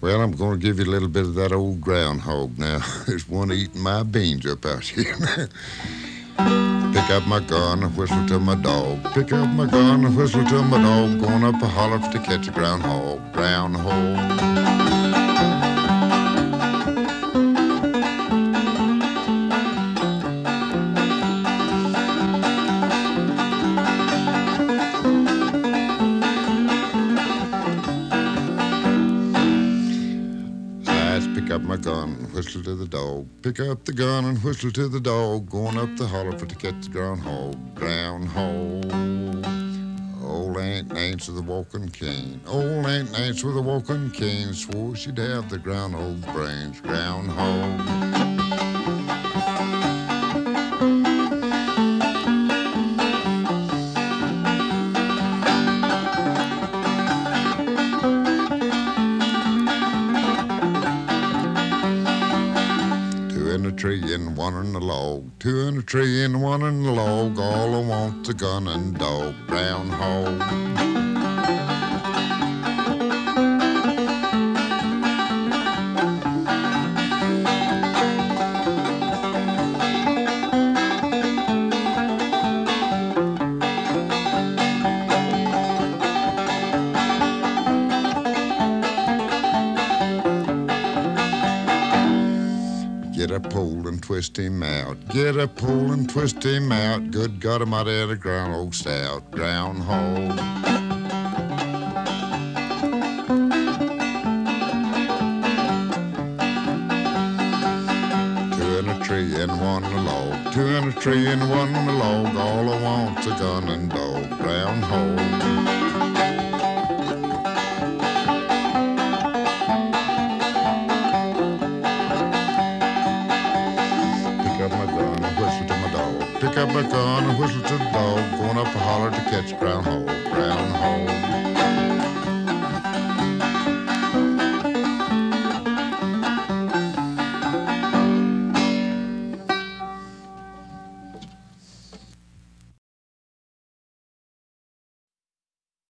Well, I'm going to give you a little bit of that old groundhog now. There's one eating my beans up out here. Pick up my gun and whistle to my dog. Pick up my gun and whistle to my dog. Going up a holler to catch a groundhog. Groundhog. Whistle to the dog, pick up the gun and whistle to the dog, going up the holler for to catch the groundhog, groundhog. Old Aunt Nance with a walking cane, old Aunt Nance with a walking cane, swore she'd have the groundhog's brains, groundhog. And one in the log, two in the tree and one in the log, all I want's a gun and dog, groundhog. Get a pole and twist him out. Get a pole and twist him out. Good God Almighty, the groundhog stout, groundhog. Two in a tree and one in a log. Two in a tree and one in a log. All I want's a gun and dog, groundhog. Pick up my gun and whistle to the dog, going up a holler to catch groundhog, groundhog.